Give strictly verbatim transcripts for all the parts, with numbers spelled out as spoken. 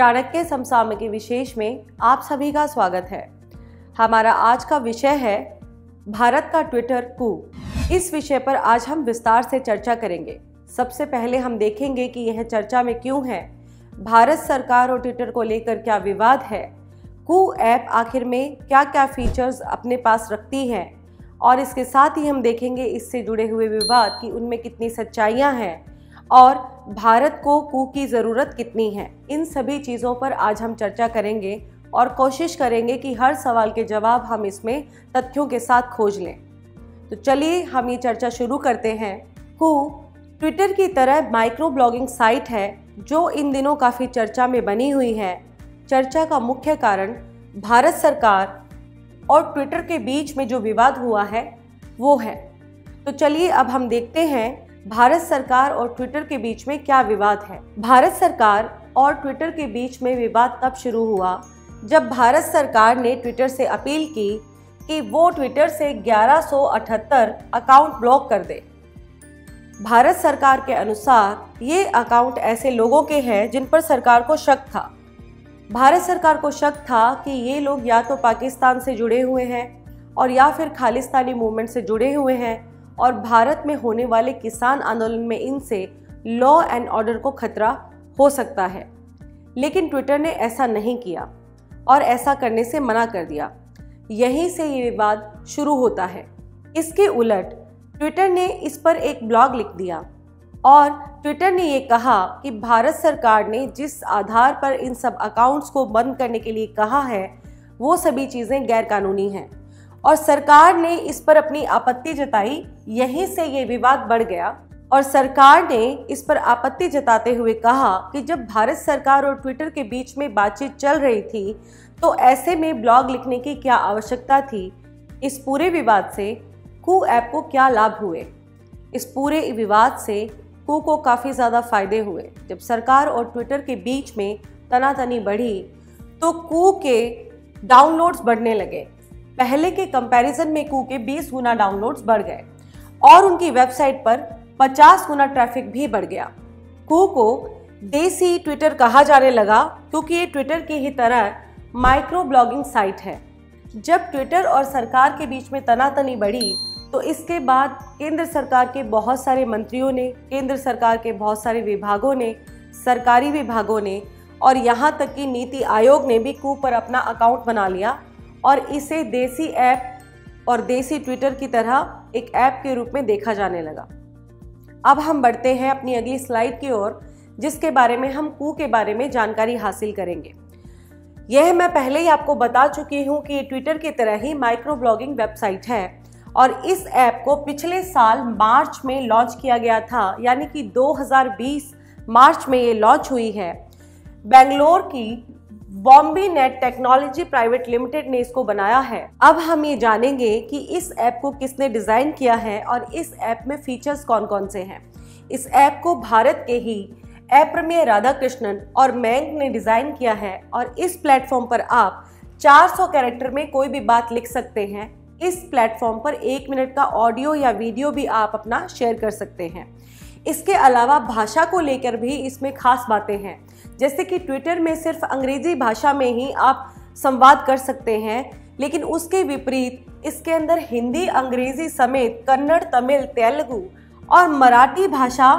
चाणक्य समसामयिकी विशेष में आप सभी का स्वागत है। हमारा आज का विषय है भारत का ट्विटर कू। इस विषय पर आज हम विस्तार से चर्चा करेंगे। सबसे पहले हम देखेंगे कि यह चर्चा में क्यों है, भारत सरकार और ट्विटर को लेकर क्या विवाद है, कू ऐप आखिर में क्या क्या फीचर्स अपने पास रखती है और इसके साथ ही हम देखेंगे इससे जुड़े हुए विवाद कि उनमें कितनी सच्चाइयाँ हैं और भारत को कू की ज़रूरत कितनी है। इन सभी चीज़ों पर आज हम चर्चा करेंगे और कोशिश करेंगे कि हर सवाल के जवाब हम इसमें तथ्यों के साथ खोज लें। तो चलिए हम ये चर्चा शुरू करते हैं। कू ट्विटर की तरह माइक्रो ब्लॉगिंग साइट है जो इन दिनों काफ़ी चर्चा में बनी हुई है। चर्चा का मुख्य कारण भारत सरकार और ट्विटर के बीच में जो विवाद हुआ है वो है। तो चलिए अब हम देखते हैं भारत सरकार और ट्विटर के बीच में क्या विवाद है। भारत सरकार और ट्विटर के बीच में विवाद तब शुरू हुआ जब भारत सरकार ने ट्विटर से अपील की कि वो ट्विटर से ग्यारह सौ अठहत्तर अकाउंट ब्लॉक कर दे। भारत सरकार के अनुसार ये अकाउंट ऐसे लोगों के हैं जिन पर सरकार को शक था। भारत सरकार को शक था कि ये लोग या तो पाकिस्तान से जुड़े हुए हैं और या फिर खालिस्तानी मूवमेंट से जुड़े हुए हैं और भारत में होने वाले किसान आंदोलन में इनसे लॉ एंड ऑर्डर को खतरा हो सकता है। लेकिन ट्विटर ने ऐसा नहीं किया और ऐसा करने से मना कर दिया। यहीं से ये विवाद शुरू होता है। इसके उलट ट्विटर ने इस पर एक ब्लॉग लिख दिया और ट्विटर ने ये कहा कि भारत सरकार ने जिस आधार पर इन सब अकाउंट्स को बंद करने के लिए कहा है वो सभी चीज़ें गैरकानूनी हैं और सरकार ने इस पर अपनी आपत्ति जताई। यहीं से ये विवाद बढ़ गया और सरकार ने इस पर आपत्ति जताते हुए कहा कि जब भारत सरकार और ट्विटर के बीच में बातचीत चल रही थी तो ऐसे में ब्लॉग लिखने की क्या आवश्यकता थी। इस पूरे विवाद से कू ऐप को क्या लाभ हुए। इस पूरे विवाद से कू को काफ़ी ज़्यादा फायदे हुए। जब सरकार और ट्विटर के बीच में तनातनी बढ़ी तो कू के डाउनलोड्स बढ़ने लगे। पहले के कंपैरिजन में कू के बीस गुना डाउनलोड्स बढ़ गए और उनकी वेबसाइट पर पचास गुना ट्रैफिक भी बढ़ गया। कू को देसी ट्विटर कहा जाने लगा क्योंकि ये ट्विटर की ही तरह माइक्रो ब्लॉगिंग साइट है। जब ट्विटर और सरकार के बीच में तनातनी बढ़ी तो इसके बाद केंद्र सरकार के बहुत सारे मंत्रियों ने, केंद्र सरकार के बहुत सारे विभागों ने, सरकारी विभागों ने और यहाँ तक कि नीति आयोग ने भी कू पर अपना अकाउंट बना लिया और इसे देसी ऐप और देसी ट्विटर की तरह एक ऐप के रूप में देखा जाने लगा। अब हम बढ़ते हैं अपनी अगली स्लाइड की ओर जिसके बारे में हम कू के बारे में जानकारी हासिल करेंगे। यह मैं पहले ही आपको बता चुकी हूँ कि ट्विटर की तरह ही माइक्रो ब्लॉगिंग वेबसाइट है और इस ऐप को पिछले साल मार्च में लॉन्च किया गया था, यानी कि दो हज़ार बीस मार्च में ये लॉन्च हुई है। बेंगलोर की बॉम्बिनेट टेक्नोलॉजी प्राइवेट लिमिटेड ने इसको बनाया है। अब हम ये जानेंगे कि इस ऐप को किसने डिज़ाइन किया है और इस ऐप में फीचर्स कौन कौन से हैं। इस ऐप को भारत के ही अप्रमेय राधाकृष्णन और मैंग ने डिज़ाइन किया है और इस प्लेटफॉर्म पर आप चार सौ कैरेक्टर में कोई भी बात लिख सकते हैं। इस प्लेटफॉर्म पर एक मिनट का ऑडियो या वीडियो भी आप अपना शेयर कर सकते हैं। इसके अलावा भाषा को लेकर भी इसमें खास बातें हैं, जैसे कि ट्विटर में सिर्फ अंग्रेजी भाषा में ही आप संवाद कर सकते हैं, लेकिन उसके विपरीत इसके अंदर हिंदी, अंग्रेजी समेत कन्नड़, तमिल, तेलुगु और मराठी भाषा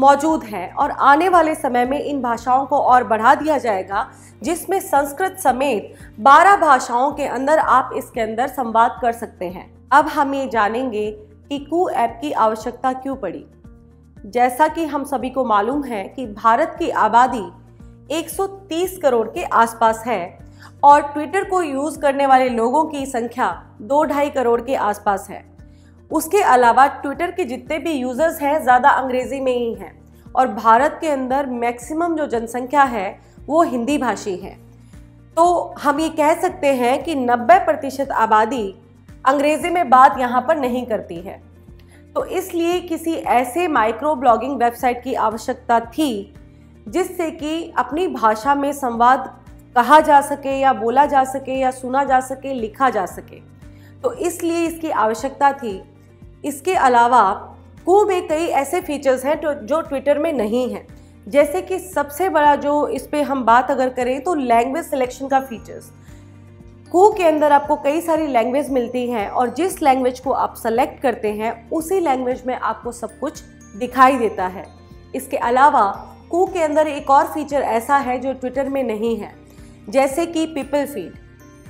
मौजूद है और आने वाले समय में इन भाषाओं को और बढ़ा दिया जाएगा, जिसमें संस्कृत समेत बारह भाषाओं के अंदर आप इसके अंदर संवाद कर सकते हैं। अब हम ये जानेंगे कि कू ऐप की आवश्यकता क्यों पड़ी। जैसा कि हम सभी को मालूम है कि भारत की आबादी एक सौ तीस करोड़ के आसपास है और ट्विटर को यूज़ करने वाले लोगों की संख्या दो ढाई करोड़ के आसपास है। उसके अलावा ट्विटर के जितने भी यूज़र्स हैं ज़्यादा अंग्रेज़ी में ही हैं और भारत के अंदर मैक्सिमम जो जनसंख्या है वो हिंदी भाषी है। तो हम ये कह सकते हैं कि नब्बे प्रतिशत आबादी अंग्रेज़ी में बात यहाँ पर नहीं करती है। तो इसलिए किसी ऐसे माइक्रो ब्लॉगिंग वेबसाइट की आवश्यकता थी जिससे कि अपनी भाषा में संवाद कहा जा सके या बोला जा सके या सुना जा सके, लिखा जा सके। तो इसलिए इसकी आवश्यकता थी। इसके अलावा कू में कई ऐसे फीचर्स हैं जो ट्विटर में नहीं हैं, जैसे कि सबसे बड़ा जो इस पर हम बात अगर करें तो लैंग्वेज सिलेक्शन का फीचर्स, कू के अंदर आपको कई सारी लैंग्वेज मिलती हैं और जिस लैंग्वेज को आप सेलेक्ट करते हैं उसी लैंग्वेज में आपको सब कुछ दिखाई देता है। इसके अलावा कू के अंदर एक और फीचर ऐसा है जो ट्विटर में नहीं है, जैसे कि पीपल फीड।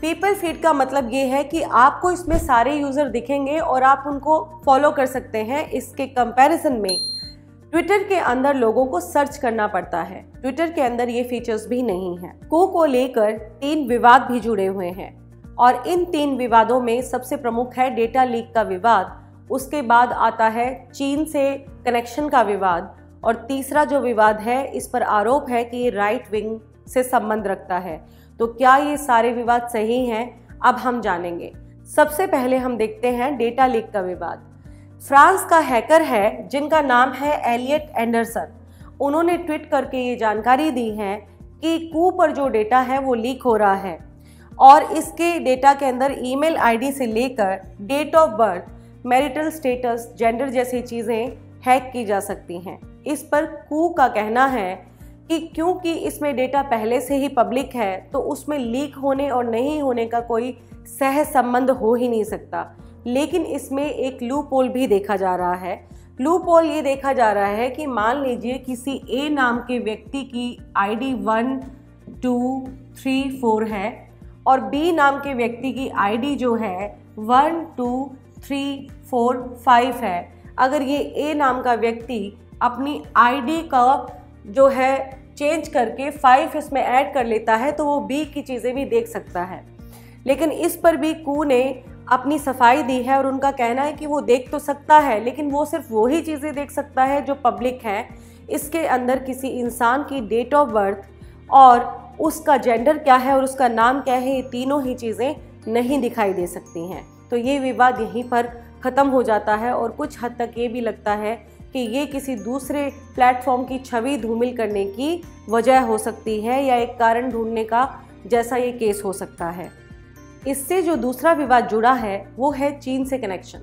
पीपल फीड का मतलब ये है कि आपको इसमें सारे यूज़र दिखेंगे और आप उनको फॉलो कर सकते हैं। इसके कंपैरिजन में ट्विटर के अंदर लोगों को सर्च करना पड़ता है, ट्विटर के अंदर ये फीचर्स भी नहीं हैं। कू को लेकर तीन विवाद भी जुड़े हुए हैं और इन तीन विवादों में सबसे प्रमुख है डेटा लीक का विवाद, उसके बाद आता है चीन से कनेक्शन का विवाद और तीसरा जो विवाद है इस पर आरोप है कि ये राइट विंग से संबंध रखता है। तो क्या ये सारे विवाद सही हैं, अब हम जानेंगे। सबसे पहले हम देखते हैं डेटा लीक का विवाद। फ्रांस का हैकर है जिनका नाम है एलियट एंडरसन, उन्होंने ट्वीट करके ये जानकारी दी है कि कू पर जो डेटा है वो लीक हो रहा है और इसके डेटा के अंदर ईमेल आईडी से लेकर date of birth, marital status, gender जैसी चीज़ें हैक की जा सकती हैं। इस पर कू का कहना है कि क्योंकि इसमें डेटा पहले से ही पब्लिक है तो उसमें लीक होने और नहीं होने का कोई सहसंबंध हो ही नहीं सकता। लेकिन इसमें एक लूपहोल भी देखा जा रहा है। लूपहोल ये देखा जा रहा है कि मान लीजिए किसी ए नाम के व्यक्ति की ID one two three four है और बी नाम के व्यक्ति की आईडी जो है one two three four five है। अगर ये ए नाम का व्यक्ति अपनी आईडी का जो है चेंज करके फाइव इसमें ऐड कर लेता है तो वो बी की चीज़ें भी देख सकता है। लेकिन इस पर भी कू ने अपनी सफाई दी है और उनका कहना है कि वो देख तो सकता है लेकिन वो सिर्फ वही चीज़ें देख सकता है जो पब्लिक हैं। इसके अंदर किसी इंसान की डेट ऑफ बर्थ और उसका जेंडर क्या है और उसका नाम क्या है, ये तीनों ही चीज़ें नहीं दिखाई दे सकती हैं। तो ये विवाद यहीं पर ख़त्म हो जाता है और कुछ हद तक ये भी लगता है कि ये किसी दूसरे प्लेटफॉर्म की छवि धूमिल करने की वजह हो सकती है या एक कारण ढूंढने का जैसा ये केस हो सकता है। इससे जो दूसरा विवाद जुड़ा है वो है चीन से कनेक्शन।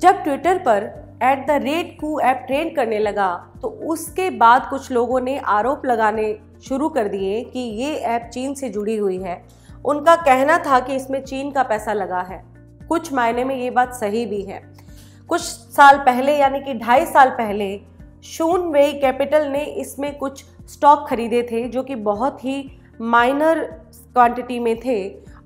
जब ट्विटर पर at the rate Koo app trend करने लगा तो उसके बाद कुछ लोगों ने आरोप लगाने शुरू कर दिए कि ये ऐप चीन से जुड़ी हुई है। उनका कहना था कि इसमें चीन का पैसा लगा है। कुछ मायने में ये बात सही भी है। कुछ साल पहले यानी कि ढाई साल पहले शून वेई कैपिटल ने इसमें कुछ स्टॉक खरीदे थे जो कि बहुत ही माइनर क्वांटिटी में थे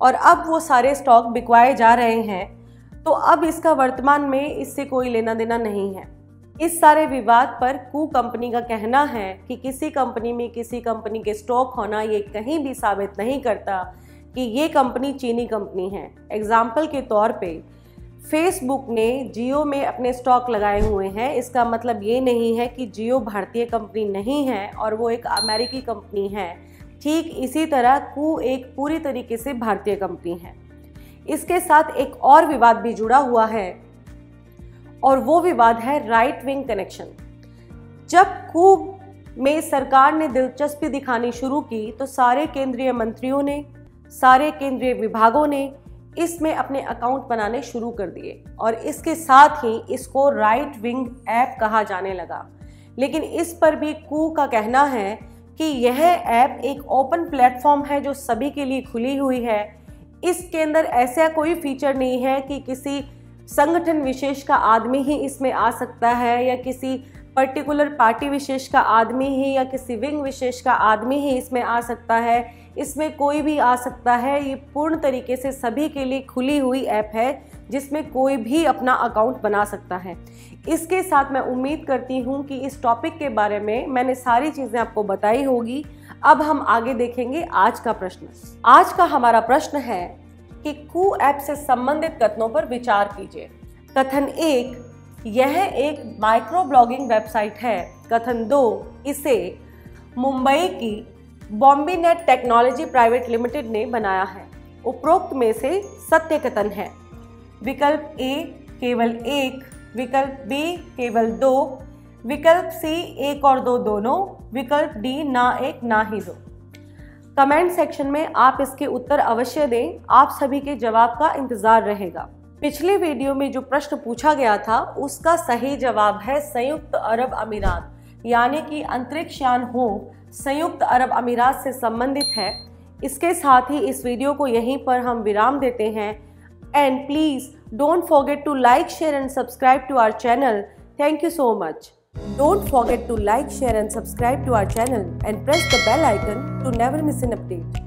और अब वो सारे स्टॉक बिकवाए जा रहे हैं। तो अब इसका वर्तमान में इससे कोई लेना देना नहीं है। इस सारे विवाद पर कू कंपनी का कहना है कि किसी कंपनी में किसी कंपनी के स्टॉक होना ये कहीं भी साबित नहीं करता कि ये कंपनी चीनी कंपनी है। एग्जाम्पल के तौर पर फेसबुक ने जियो में अपने स्टॉक लगाए हुए हैं, इसका मतलब ये नहीं है कि जियो भारतीय कंपनी नहीं है और वो एक अमेरिकी कंपनी है। ठीक इसी तरह कू एक पूरी तरीके से भारतीय कंपनी है। इसके साथ एक और विवाद भी जुड़ा हुआ है और वो विवाद है राइट विंग कनेक्शन। जब कू में सरकार ने दिलचस्पी दिखानी शुरू की तो सारे केंद्रीय मंत्रियों ने, सारे केंद्रीय विभागों ने इसमें अपने अकाउंट बनाने शुरू कर दिए और इसके साथ ही इसको राइट विंग ऐप कहा जाने लगा। लेकिन इस पर भी कू का कहना है कि यह ऐप एक ओपन प्लेटफॉर्म है जो सभी के लिए खुली हुई है। इसके अंदर ऐसा कोई फीचर नहीं है कि किसी संगठन विशेष का आदमी ही इसमें आ सकता है या किसी पर्टिकुलर पार्टी विशेष का आदमी ही या किसी विंग विशेष का आदमी ही इसमें आ सकता है। इसमें कोई भी आ सकता है। ये पूर्ण तरीके से सभी के लिए खुली हुई ऐप है जिसमें कोई भी अपना अकाउंट बना सकता है। इसके साथ मैं उम्मीद करती हूँ कि इस टॉपिक के बारे में मैंने सारी चीज़ें आपको बताई होगी। अब हम आगे देखेंगे आज का प्रश्न। आज का हमारा प्रश्न है कि कू ऐप से संबंधित कथनों पर विचार कीजिए। कथन एक, यह एक माइक्रो ब्लॉगिंग वेबसाइट है। कथन दो, इसे मुंबई की बॉम्बिनेट टेक्नोलॉजी प्राइवेट लिमिटेड ने बनाया है। उपरोक्त में से सत्य कथन है। विकल्प ए केवल एक, विकल्प बी केवल दो, विकल्प सी एक और दो दोनों, विकल्प डी ना एक ना ही दो। कमेंट सेक्शन में आप इसके उत्तर अवश्य दें। आप सभी के जवाब का इंतज़ार रहेगा। पिछले वीडियो में जो प्रश्न पूछा गया था उसका सही जवाब है संयुक्त अरब अमीरात। यानी कि अंतरिक्षयान हो संयुक्त अरब अमीरात से संबंधित है। इसके साथ ही इस वीडियो को यहीं पर हम विराम देते हैं। And please don't forget to like share and subscribe to our channel. Thank you so much. Don't forget to like, share and subscribe to our channel and press the bell icon to never miss an update.